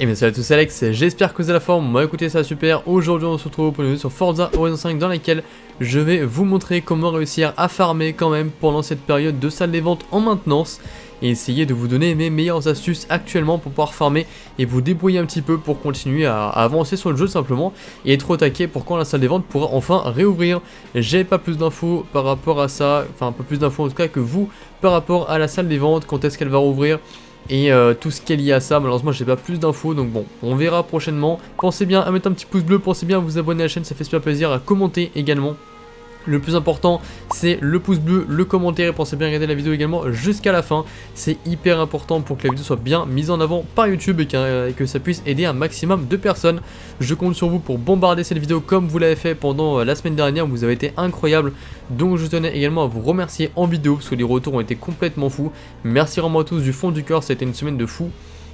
Et bien salut à tous, c'est Alex, j'espère que vous êtes à la forme. Moi écoutez, ça super. Aujourd'hui on se retrouve pour une vidéo sur Forza Horizon 5 dans laquelle je vais vous montrer comment réussir à farmer quand même pendant cette période de salle des ventes en maintenance et essayer de vous donner mes meilleures astuces actuellement pour pouvoir farmer et vous débrouiller un petit peu pour continuer à avancer sur le jeu simplement et être au taquet pour quand la salle des ventes pourra enfin réouvrir. J'ai pas plus d'infos par rapport à ça, enfin pas plus d'infos en tout cas que vous par rapport à la salle des ventes, quand est-ce qu'elle va rouvrir et tout ce qui est lié à ça. Malheureusement j'ai pas plus d'infos, donc bon, on verra prochainement. Pensez bien à mettre un petit pouce bleu, pensez bien à vous abonner à la chaîne, ça fait super plaisir, à commenter également. Le plus important, c'est le pouce bleu, le commentaire, et pensez bien à regarder la vidéo également jusqu'à la fin. C'est hyper important pour que la vidéo soit bien mise en avant par YouTube et que ça puisse aider un maximum de personnes. Je compte sur vous pour bombarder cette vidéo comme vous l'avez fait pendant la semaine dernière. Vous avez été incroyable, donc je tenais également à vous remercier en vidéo parce que les retours ont été complètement fous. Merci vraiment à tous du fond du cœur, ça a été une semaine de fou.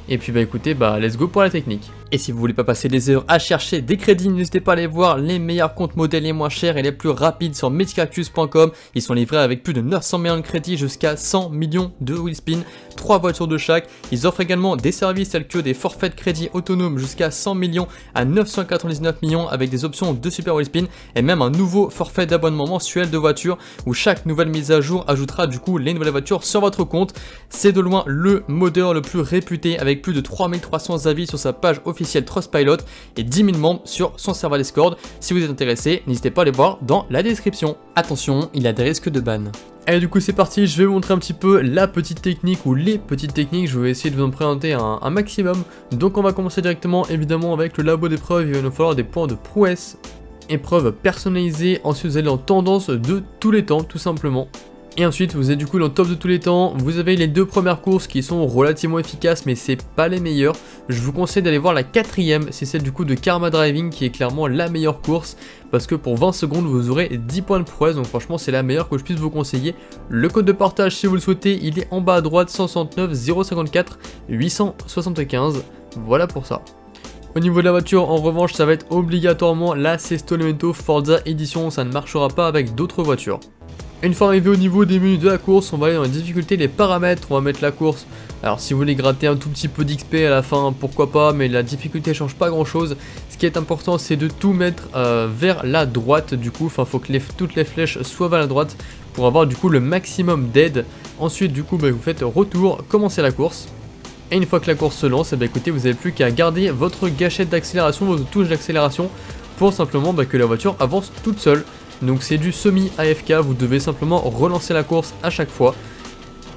Et puis bah écoutez, bah let's go pour la technique. Et si vous voulez pas passer des heures à chercher des crédits, n'hésitez pas à aller voir les meilleurs comptes modèles les moins chers et les plus rapides sur mitchcactus.com. Ils sont livrés avec plus de 900 millions de crédits jusqu'à 100 millions de wheelspin, 3 voitures de chaque. Ils offrent également des services tels que des forfaits de crédit autonomes jusqu'à 100 millions à 999 millions avec des options de super wheelspin et même un nouveau forfait d'abonnement mensuel de voitures où chaque nouvelle mise à jour ajoutera du coup les nouvelles voitures sur votre compte. C'est de loin le modeur le plus réputé avec plus de 3300 avis sur sa page officielle Trust Pilot et 10 000 membres sur son serveur Discord. Si vous êtes intéressé, n'hésitez pas à aller voir dans la description. Attention, il y a des risques de ban. Allez, du coup c'est parti, je vais vous montrer un petit peu la petite technique ou les petites techniques, je vais essayer de vous en présenter un maximum. Donc on va commencer directement évidemment avec le labo d'épreuve, il va nous falloir des points de prouesse, épreuves personnalisées, ensuite vous allez en tendance de tous les temps tout simplement. Et ensuite vous êtes du coup dans le top de tous les temps, vous avez les deux premières courses qui sont relativement efficaces mais c'est pas les meilleures. Je vous conseille d'aller voir la quatrième, c'est celle du coup de Karma Driving qui est clairement la meilleure course parce que pour 20 secondes vous aurez 10 points de prouesse, donc franchement c'est la meilleure que je puisse vous conseiller. Le code de partage si vous le souhaitez il est en bas à droite, 169 054 875, voilà pour ça. Au niveau de la voiture, en revanche, ça va être obligatoirement la Sesto Elemento Forza Edition, ça ne marchera pas avec d'autres voitures. Une fois arrivé au niveau des menus de la course, on va aller dans la difficulté, les paramètres, on va mettre la course. Alors si vous voulez gratter un tout petit peu d'XP à la fin, pourquoi pas, mais la difficulté change pas grand chose. Ce qui est important c'est de tout mettre vers la droite du coup, enfin faut que toutes les flèches soient vers la droite pour avoir du coup le maximum d'aide. Ensuite du coup bah, vous faites retour, commencez la course. Et une fois que la course se lance, bah, écoutez, vous n'avez plus qu'à garder votre gâchette d'accélération, votre touche d'accélération pour simplement bah, que la voiture avance toute seule. Donc c'est du semi-AFK, vous devez simplement relancer la course à chaque fois.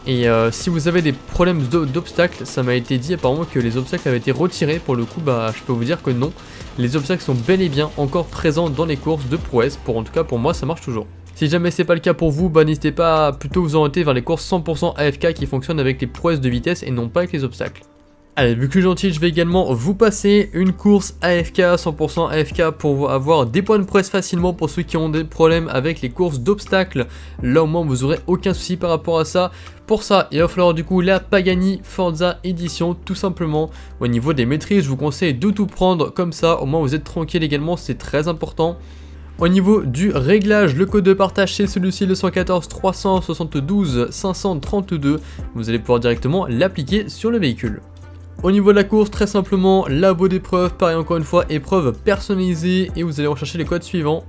Et si vous avez des problèmes d'obstacles, ça m'a été dit apparemment que les obstacles avaient été retirés. Pour le coup, bah, je peux vous dire que non. Les obstacles sont bel et bien encore présents dans les courses de prouesse. En tout cas, pour moi, ça marche toujours. Si jamais c'est pas le cas pour vous, bah, n'hésitez pas à plutôt vous orienter vers les courses 100% AFK qui fonctionnent avec les prouesses de vitesse et non pas avec les obstacles. Allez, vu que je suis gentil, je vais également vous passer une course AFK, 100% AFK pour avoir des points de prouesse facilement pour ceux qui ont des problèmes avec les courses d'obstacles. Là au moins vous aurez aucun souci par rapport à ça. Pour ça, il va falloir du coup la Pagani Forza Edition tout simplement. Au niveau des maîtrises, je vous conseille de tout prendre comme ça, au moins vous êtes tranquille également, c'est très important. Au niveau du réglage, le code de partage c'est celui-ci, le 114 372 532. Vous allez pouvoir directement l'appliquer sur le véhicule. Au niveau de la course, très simplement, labo d'épreuve, pareil encore une fois, épreuve personnalisée, et vous allez rechercher les codes suivants.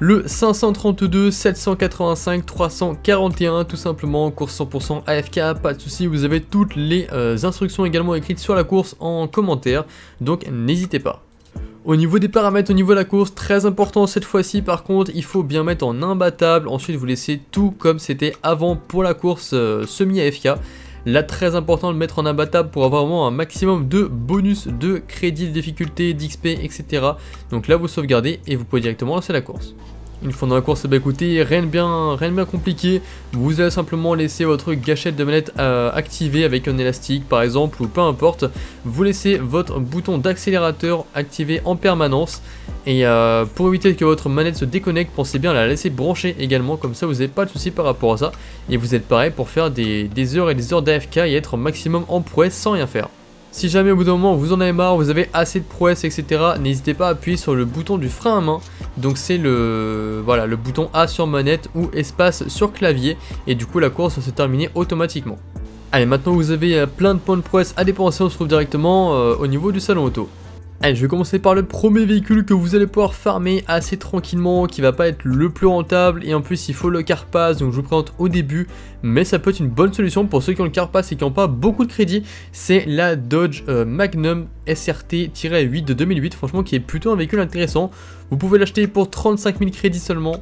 Le 532, 785, 341, tout simplement, course 100% AFK, pas de souci. Vous avez toutes les instructions également écrites sur la course en commentaire, donc n'hésitez pas. Au niveau des paramètres, au niveau de la course, très important cette fois-ci par contre, il faut bien mettre en imbattable, ensuite vous laissez tout comme c'était avant pour la course semi-AFK. Là très important de mettre en imbattable pour avoir vraiment un maximum de bonus de crédit, de difficulté, d'XP, etc. Donc là vous sauvegardez et vous pouvez directement lancer la course. Une fois dans la course, bah écoutez, rien de bien compliqué. Vous allez simplement laisser votre gâchette de manette activée avec un élastique par exemple ou peu importe. Vous laissez votre bouton d'accélérateur activé en permanence. Et pour éviter que votre manette se déconnecte, pensez bien à la laisser brancher également. Comme ça vous n'avez pas de soucis par rapport à ça. Et vous êtes pareil pour faire des heures et des heures d'AFK et être au maximum en prouesse sans rien faire. Si jamais au bout d'un moment vous en avez marre, vous avez assez de prouesses, etc. N'hésitez pas à appuyer sur le bouton du frein à main. Donc c'est le bouton A sur manette ou espace sur clavier. Et du coup la course va se terminer automatiquement. Allez, maintenant vous avez plein de points de prouesse à dépenser, on se trouve directement au niveau du salon auto. Allez, je vais commencer par le premier véhicule que vous allez pouvoir farmer assez tranquillement, qui va pas être le plus rentable, et en plus il faut le car pass, donc je vous présente au début, mais ça peut être une bonne solution pour ceux qui ont le car pass et qui n'ont pas beaucoup de crédit. C'est la Dodge Magnum SRT-8 de 2008, franchement qui est plutôt un véhicule intéressant. Vous pouvez l'acheter pour 35 000 crédits seulement.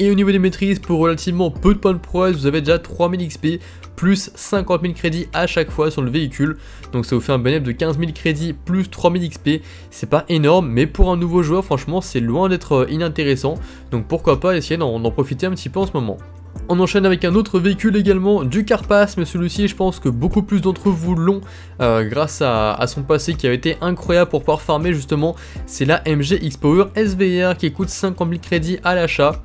Et au niveau des maîtrises, pour relativement peu de points de prouesse, vous avez déjà 3000 XP plus 50 000 crédits à chaque fois sur le véhicule. Donc ça vous fait un bénéfice de 15 000 crédits plus 3000 XP. C'est pas énorme, mais pour un nouveau joueur, franchement, c'est loin d'être inintéressant. Donc pourquoi pas essayer d'en profiter un petit peu en ce moment. On enchaîne avec un autre véhicule également du Carpass, mais celui-ci je pense que beaucoup plus d'entre vous l'ont grâce à son passé qui avait été incroyable pour pouvoir farmer justement. C'est la MGX Power SVR qui coûte 50 000 crédits à l'achat.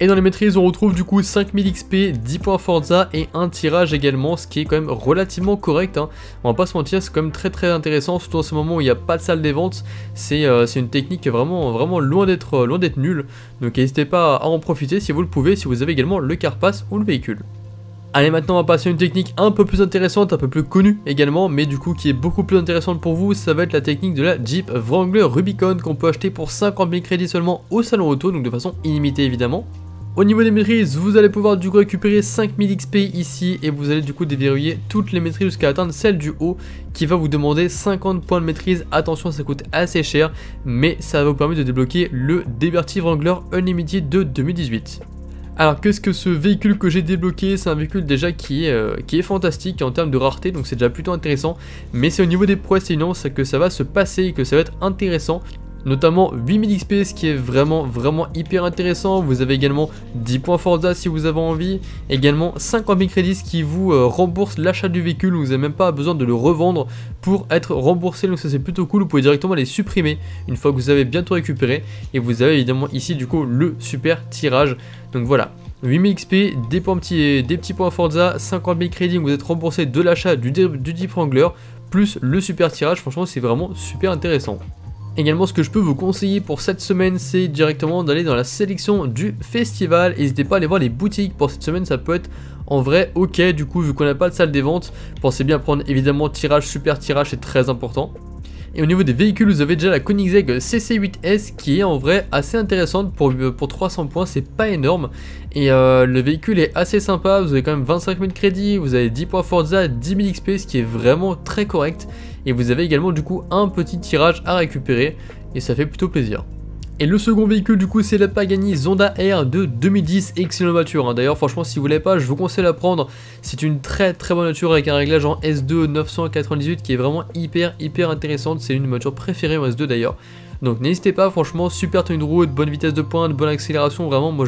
Et dans les maîtrises, on retrouve du coup 5000 XP, 10 points Forza et un tirage également, ce qui est quand même relativement correct, hein. On va pas se mentir, c'est quand même très intéressant, surtout en ce moment où il n'y a pas de salle des ventes. C'est une technique vraiment loin d'être nulle, donc n'hésitez pas à en profiter si vous le pouvez, si vous avez également le car pass ou le véhicule. Allez, maintenant on va passer à une technique un peu plus intéressante, un peu plus connue également, mais du coup qui est beaucoup plus intéressante pour vous. Ça va être la technique de la Jeep Wrangler Rubicon qu'on peut acheter pour 50 000 crédits seulement au salon auto, donc de façon illimitée évidemment. Au niveau des maîtrises, vous allez pouvoir du coup récupérer 5000 XP ici et vous allez du coup déverrouiller toutes les maîtrises jusqu'à atteindre celle du haut qui va vous demander 50 points de maîtrise. Attention, ça coûte assez cher, mais ça va vous permettre de débloquer le Deberti Wrangler Unlimited de 2018. Alors qu'est-ce que ce véhicule que j'ai débloqué? C'est un véhicule déjà qui est fantastique en termes de rareté, donc c'est déjà plutôt intéressant, mais c'est au niveau des prouesses et non, c'est que ça va se passer et que ça va être intéressant. Notamment 8000 XP, ce qui est vraiment hyper intéressant. Vous avez également 10 points Forza si vous avez envie. Également 50 000 crédits qui vous rembourse l'achat du véhicule. Vous n'avez même pas besoin de le revendre pour être remboursé. Donc ça c'est plutôt cool. Vous pouvez directement les supprimer une fois que vous avez bientôt récupéré. Et vous avez évidemment ici du coup le super tirage. Donc voilà. 8000 XP, des petits points Forza, 50 000 crédits. Vous êtes remboursé de l'achat du Jeep Wrangler. Plus le super tirage. Franchement c'est vraiment super intéressant. Également, ce que je peux vous conseiller pour cette semaine, c'est directement d'aller dans la sélection du festival. N'hésitez pas à aller voir les boutiques pour cette semaine, ça peut être en vrai ok. Du coup, vu qu'on n'a pas de salle des ventes, pensez bien prendre évidemment tirage, super tirage, c'est très important. Et au niveau des véhicules, vous avez déjà la Koenigsegg CC8S qui est en vrai assez intéressante pour 300 points, c'est pas énorme. Et le véhicule est assez sympa, vous avez quand même 25 000 crédits, vous avez 10 points Forza, 10 000 XP, ce qui est vraiment très correct. Et vous avez également du coup un petit tirage à récupérer et ça fait plutôt plaisir. Et le second véhicule du coup c'est la Pagani Zonda Air de 2010, excellente voiture hein. D'ailleurs franchement si vous l'avez pas je vous conseille la prendre, c'est une très bonne voiture avec un réglage en S2 998 qui est vraiment hyper intéressante, c'est une voiture préférée en S2 d'ailleurs. Donc n'hésitez pas, franchement super tenue de route, bonne vitesse de pointe, bonne accélération, vraiment moi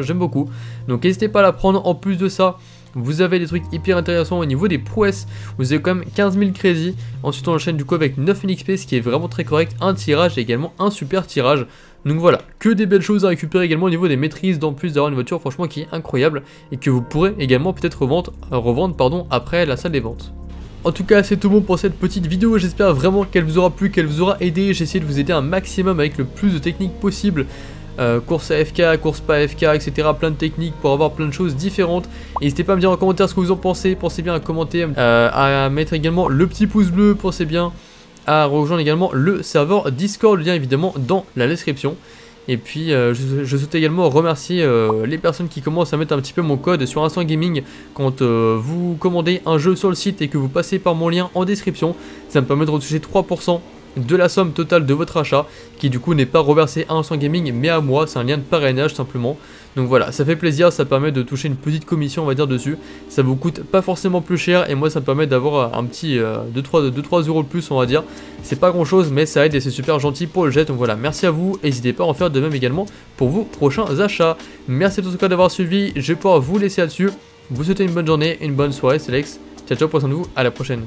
j'aime beaucoup. Donc n'hésitez pas à la prendre, en plus de ça vous avez des trucs hyper intéressants au niveau des prouesses, vous avez quand même 15 000 crédits, ensuite on enchaîne du coup avec 9000 XP ce qui est vraiment très correct, un tirage et également un super tirage. Donc voilà, que des belles choses à récupérer également au niveau des maîtrises, d'en plus d'avoir une voiture franchement qui est incroyable et que vous pourrez également peut-être revendre après la salle des ventes. En tout cas c'est tout bon pour cette petite vidéo, j'espère vraiment qu'elle vous aura plu, qu'elle vous aura aidé, j'ai essayé de vous aider un maximum avec le plus de techniques possible. Course AFK, course pas AFK, etc. Plein de techniques pour avoir plein de choses différentes. N'hésitez pas à me dire en commentaire ce que vous en pensez. Pensez bien à commenter, à mettre également le petit pouce bleu. Pensez bien à rejoindre également le serveur Discord, le lien évidemment dans la description. Et puis je souhaite également remercier les personnes qui commencent à mettre un petit peu mon code sur Instant Gaming quand vous commandez un jeu sur le site et que vous passez par mon lien en description. Ça me permet de retoucher 3% de la somme totale de votre achat qui du coup n'est pas reversé à Instant Gaming mais à moi, c'est un lien de parrainage simplement. Donc voilà, ça fait plaisir, ça permet de toucher une petite commission on va dire dessus, ça vous coûte pas forcément plus cher et moi ça me permet d'avoir un petit 2-3 euros de plus on va dire, c'est pas grand chose mais ça aide et c'est super gentil pour le jet. Donc voilà, merci à vous, n'hésitez pas à en faire de même également pour vos prochains achats. Merci à tous d'avoir suivi, je vais pouvoir vous laisser là dessus, vous souhaitez une bonne journée, une bonne soirée, c'est Lex, ciao ciao, prenez soin de vous, à la prochaine.